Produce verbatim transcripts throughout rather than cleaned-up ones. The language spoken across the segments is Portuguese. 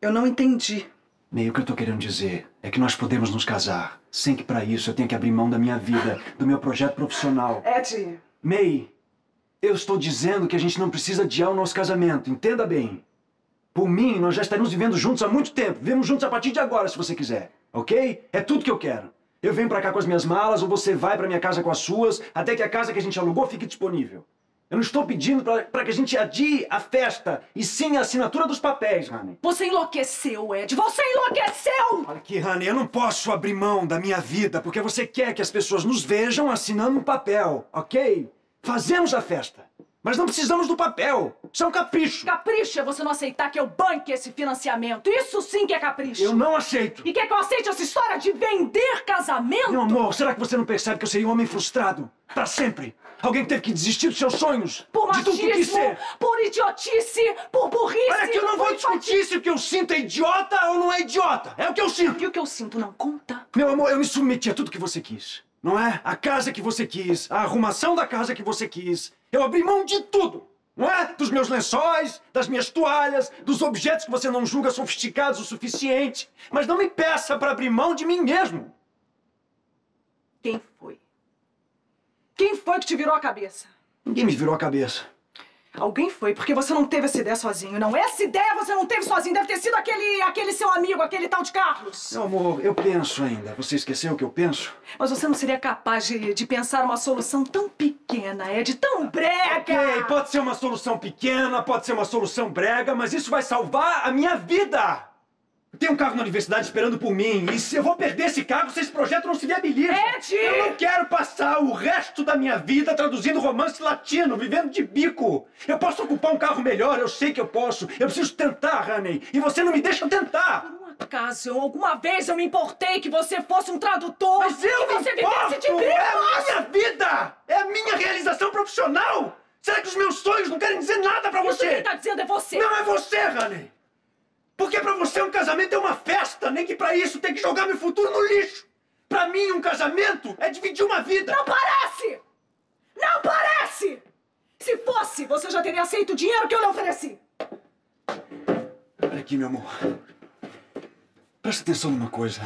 Eu não entendi. Meio que eu tô querendo dizer é que nós podemos nos casar, sem que pra isso eu tenha que abrir mão da minha vida, do meu projeto profissional. Ed! May, eu estou dizendo que a gente não precisa adiar o nosso casamento, entenda bem. Por mim, nós já estaremos vivendo juntos há muito tempo. Vivemos juntos a partir de agora, se você quiser, ok? É tudo que eu quero. Eu venho pra cá com as minhas malas, ou você vai pra minha casa com as suas, até que a casa que a gente alugou fique disponível. Eu não estou pedindo pra, pra que a gente adie a festa, e sim a assinatura dos papéis, Honey. Você enlouqueceu, Ed. Você enlouqueceu! Olha aqui, Honey, eu não posso abrir mão da minha vida, porque você quer que as pessoas nos vejam assinando um papel, ok? Fazemos a festa, mas não precisamos do papel. Isso é um capricho. Capricho é você não aceitar que eu banque esse financiamento. Isso sim que é capricho. Eu não aceito. E quer que eu aceite essa história de vender casamento? Meu amor, será que você não percebe que eu seria um homem frustrado? Pra sempre. Alguém que teve que desistir dos seus sonhos. Por machismo, de tudo que ser. Por idiotice, por burrice. Olha que eu não vou discutir se o que eu sinto é idiota ou não é idiota. É o que eu sinto. E o que eu sinto não conta. Meu amor, eu me submeti a tudo que você quis. Não é? A casa que você quis, a arrumação da casa que você quis. Eu abri mão de tudo, não é? Dos meus lençóis, das minhas toalhas, dos objetos que você não julga sofisticados o suficiente. Mas não me peça pra abrir mão de mim mesmo. Quem foi? Quem foi que te virou a cabeça? Ninguém me virou a cabeça. Alguém foi, porque você não teve essa ideia sozinho, não. Essa ideia você não teve sozinho. Deve ter sido aquele, aquele seu amigo, aquele tal de Carlos. Meu amor, eu penso ainda. Você esqueceu o que eu penso? Mas você não seria capaz de, de pensar uma solução tão pequena, Ed, tão brega. Ok, pode ser uma solução pequena, pode ser uma solução brega, mas isso vai salvar a minha vida. Tem um cargo na universidade esperando por mim, e se eu vou perder esse cargo se esse projeto não se viabiliza. Ed! Eu não quero passar o resto da minha vida traduzindo romance latino, vivendo de bico. Eu posso ocupar um cargo melhor, eu sei que eu posso. Eu preciso tentar, Honey, e você não me deixa tentar. Por um acaso, alguma vez eu me importei que você fosse um tradutor. Mas eu que você vivesse de bico! É a minha vida! É a minha realização profissional! Será que os meus sonhos não querem dizer nada pra você? Isso quem tá dizendo é você. Não é você, Honey! Porque pra você um casamento é uma festa, nem que pra isso tem que jogar meu futuro no lixo. Pra mim um casamento é dividir uma vida. Não parece! Não parece! Se fosse, você já teria aceito o dinheiro que eu lhe ofereci. Olha aqui, meu amor. Presta atenção numa coisa.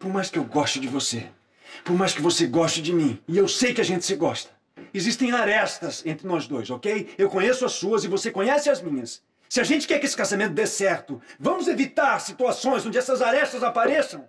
Por mais que eu goste de você, por mais que você goste de mim, e eu sei que a gente se gosta, existem arestas entre nós dois, ok? Eu conheço as suas e você conhece as minhas. Se a gente quer que esse casamento dê certo, vamos evitar situações onde essas arestas apareçam?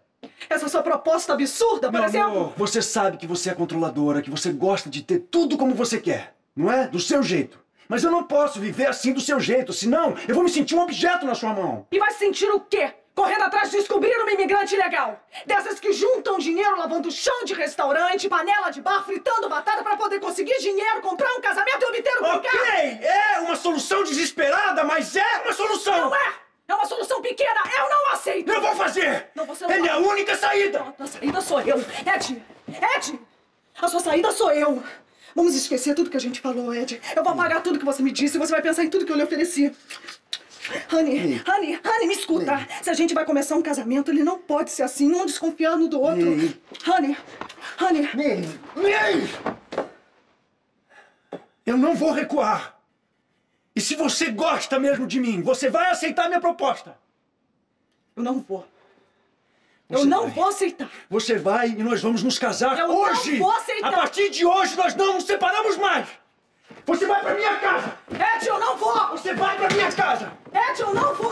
Essa sua proposta absurda, por exemplo? Você sabe que você é controladora, que você gosta de ter tudo como você quer, não é? Do seu jeito. Mas eu não posso viver assim do seu jeito, senão eu vou me sentir um objeto na sua mão. E vai sentir o quê? Correndo atrás de descobrir uma imigrante ilegal. Dessas que juntam dinheiro lavando chão de restaurante, panela de bar, fritando batata pra poder conseguir dinheiro, comprar um casamento e obter um Ok, carro. É uma solução desesperada, mas é uma solução. Não é! É uma solução pequena, eu não aceito! Não vou fazer! Não, você não é vai. Minha única saída! Não, a saída sou eu. Ed, Ed, a sua saída sou eu. Vamos esquecer tudo que a gente falou, Ed. Eu vou pagar tudo que você me disse e você vai pensar em tudo que eu lhe ofereci. Honey, Honey, Honey, me escuta. May. Se a gente vai começar um casamento, ele não pode ser assim, um desconfiando do outro. May. Honey, Honey. May. May. Eu não vou recuar. E se você gosta mesmo de mim, você vai aceitar minha proposta? Eu não vou. Você eu não vai. vou aceitar. Você vai e nós vamos nos casar eu hoje. Eu não vou aceitar. A partir de hoje, nós não nos separamos mais. Você vai pra minha casa! Ed, eu não vou! Você vai pra minha casa! Ed, eu não vou!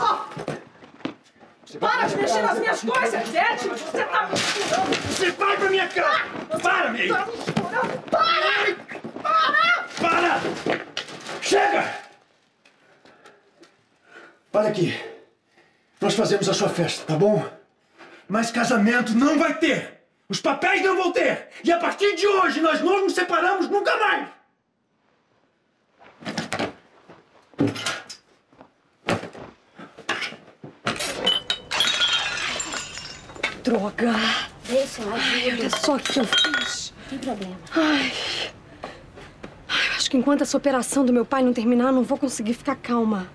Você para de mexer nas minhas coisas, Ed! Você tá me misturando! Você vai pra minha casa! Ah, para, May! Você tá me misturando! Para! Para! Para! Chega! Olha aqui. Nós fazemos a sua festa, tá bom? Mas casamento não vai ter! Os papéis não vão ter! E a partir de hoje nós não nos separamos nunca mais! Droga! Deixa ela. Ai, olha só o que eu fiz. Não tem problema. Ai. Ai, eu acho que enquanto essa operação do meu pai não terminar, eu não vou conseguir ficar calma.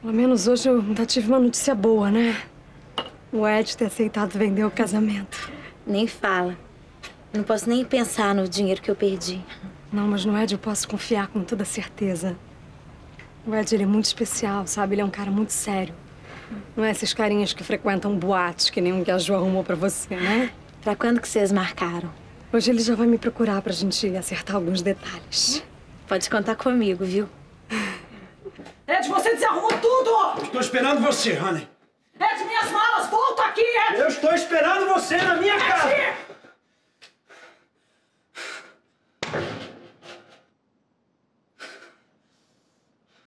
Pelo menos hoje eu ainda tive uma notícia boa, né? O Ed ter aceitado vender o casamento. Nem fala. Não posso nem pensar no dinheiro que eu perdi. Não, mas no Ed eu posso confiar com toda certeza. O Ed, ele é muito especial, sabe? Ele é um cara muito sério. Não é essas carinhas que frequentam boates, que nem um que a Jo arrumou pra você, né? Pra quando que vocês marcaram? Hoje ele já vai me procurar pra gente acertar alguns detalhes. Pode contar comigo, viu? Ed, você desarrumou tudo! Estou esperando você, Honey. Ed, minhas malas! Volta aqui, Ed! Eu estou esperando você na minha casa!